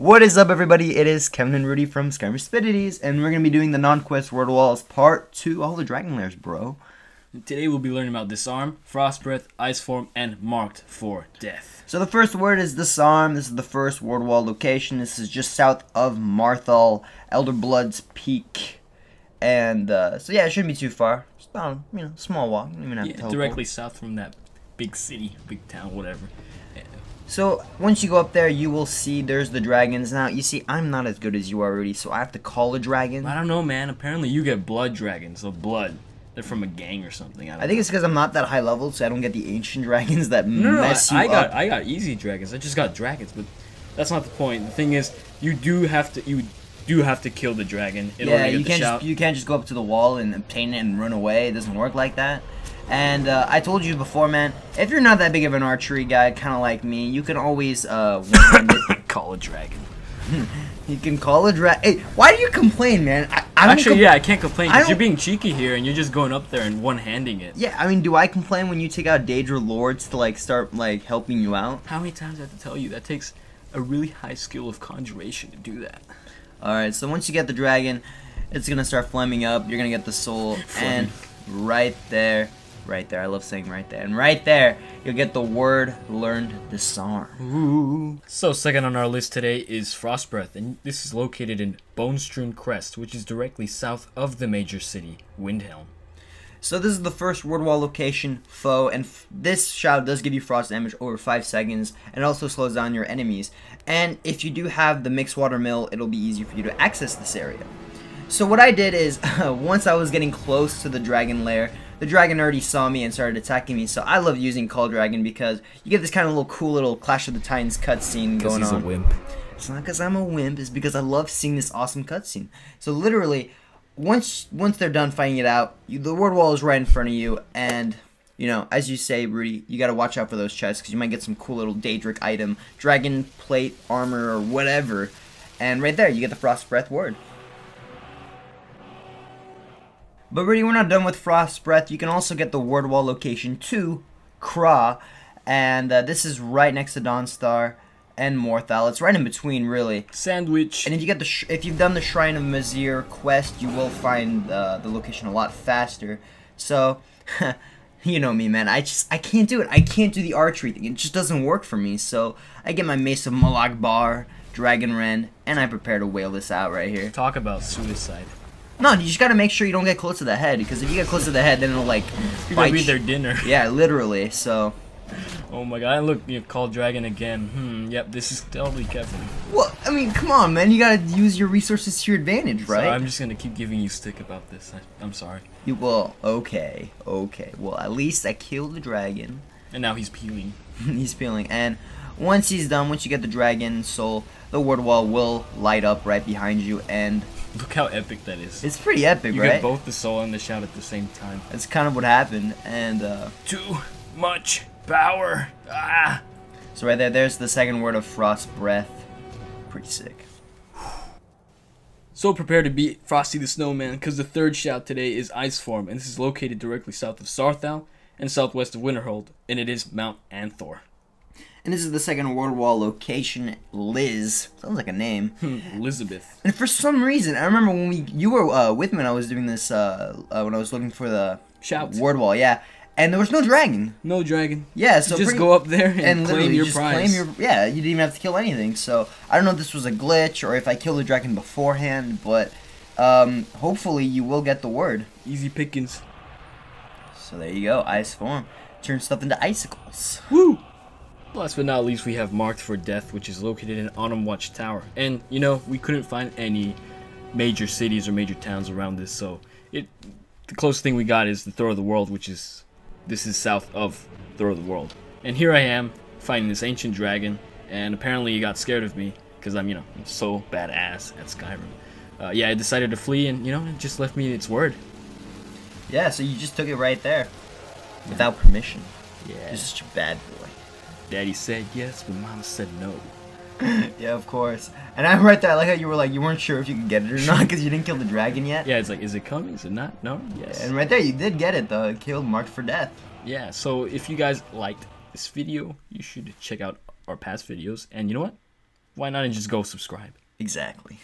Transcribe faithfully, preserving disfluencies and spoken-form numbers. What is up, everybody? It is Kevin and Rudy from SkyrimStupidities, and we're going to be doing the non-quest World Walls Part two, all the Dragon Lairs, bro. Today we'll be learning about Disarm, Frost Breath, Ice Form, and Marked for Death. So the first word is Disarm. This is the first World Wall location. This is just south of Morthal, Elderbloods Peak. And, uh, so yeah, it shouldn't be too far. Just, um, you know, small walk. You don't even have yeah, to directly south from that big city, big town, whatever. So, once you go up there, you will see there's the dragons. Now, you see, I'm not as good as you are, Rudy, so I have to call a dragon. I don't know, man. Apparently, you get blood dragons. So, blood. They're from a gang or something. I, don't I think know. It's because I'm not that high level, so I don't get the ancient dragons that no, mess no, I, you I up. Got, I got easy dragons. I just got dragons, but that's not the point. The thing is, you do have to... you. You have to kill the dragon in yeah, order to get you can't the shout. Just, you can't just go up to the wall and obtain it and run away. It doesn't work like that. And uh, I told you before, man, if you're not that big of an archery guy, kind of like me, you can always uh, call a dragon. You can call a dragon. Hey, why do you complain, man? I, I Actually, yeah, I can't complain because you're being cheeky here and you're just going up there and one-handing it. Yeah, I mean, do I complain when you take out Daedra Lords to like start like helping you out? How many times do I have to tell you? That takes a really high skill of conjuration to do that. Alright, so once you get the dragon, it's going to start flaming up, you're going to get the soul, and right there, right there, I love saying right there, and right there, you'll get the word learned, Disarm. Ooh. So second on our list today is Frost Breath, and this is located in Bonestrewn Crest, which is directly south of the major city, Windhelm. So this is the first World Wall location, foe, and f this shout does give you frost damage over five seconds, and it also slows down your enemies. And if you do have the mixed water mill, it'll be easier for you to access this area. So what I did is, uh, once I was getting close to the dragon lair, the dragon already saw me and started attacking me, so I love using Call Dragon because you get this kind of little cool little Clash of the Titans cutscene going on. 'Cause he's a wimp. It's not because I'm a wimp, it's because I love seeing this awesome cutscene. So literally... Once once they're done fighting it out, you, the word wall is right in front of you, and, you know, as you say, Rudy, you gotta watch out for those chests, because you might get some cool little Daedric item, dragon plate, armor, or whatever, and right there, you get the Frost Breath word. But Rudy, we're not done with Frost Breath. You can also get the word wall location two, Kra, and uh, this is right next to Dawnstar and Morthal. It's right in between, really. Sandwich. And if you get the, sh if you've done the Shrine of Mazir quest, you will find uh, the location a lot faster. So, you know me, man. I just, I can't do it. I can't do the archery thing. It just doesn't work for me. So I get my Mace of Molag Bar, Dragonrend, and I prepare to wail this out right here. Talk about suicide. No, you just gotta make sure you don't get close to the head, because if you get close to the head, then it'll like bite. You're gonna eat their dinner. Yeah, literally. So. Oh my god, look, you called Dragon again. Hmm, yep, this is totally Kevin. Well, I mean, come on, man, you gotta use your resources to your advantage, right? So I'm just gonna keep giving you stick about this. I, I'm sorry. You will. Okay, okay. Well, at least I killed the dragon. And now he's peeling. He's peeling. And once he's done, once you get the dragon soul, the word wall will light up right behind you and... Look how epic that is. It's pretty epic, you right? You get both the soul and the shout at the same time. That's kind of what happened, and, uh... Too much... power. Ah. So right there, there's the second word of Frost Breath. Pretty sick. So prepare to beat Frosty the Snowman, because the third shout today is Ice Form, and this is located directly south of Saarthal and southwest of Winterhold, and it is Mount Anthor. And this is the second World Wall location, Liz. Sounds like a name. Elizabeth. And for some reason, I remember when we you were uh, with me when I was doing this, uh, uh, when I was looking for the shout Word Wall, yeah. And there was no dragon. No dragon. Yeah, so you just go up there and, and claim your just prize. Claim your, yeah, you didn't even have to kill anything. So I don't know if this was a glitch or if I killed the dragon beforehand, but um, hopefully you will get the word. Easy pickings. So there you go, Ice Form. Turn stuff into icicles. Woo! Last but not least, we have Marked for Death, which is located in Autumn Watch Tower. And, you know, we couldn't find any major cities or major towns around this, so it the closest thing we got is the Throne of the World, which is... This is south of Throne of the World. And here I am, fighting this ancient dragon, and apparently he got scared of me, because I'm, you know, I'm so badass at Skyrim. Uh, yeah, I decided to flee, and, you know, it just left me its word. Yeah, so you just took it right there. Yeah. Without permission. Yeah. This is your bad boy. Daddy said yes, but Mama said no. Yeah, of course. And I'm right there. I like how you were like, you weren't sure if you could get it or not because you didn't kill the dragon yet. Yeah, it's like, is it coming? Is it not? No? Yes. And right there, you did get it, though. It killed Marked for Death. Yeah, so if you guys liked this video, you should check out our past videos. And you know what? why not just go subscribe? Exactly.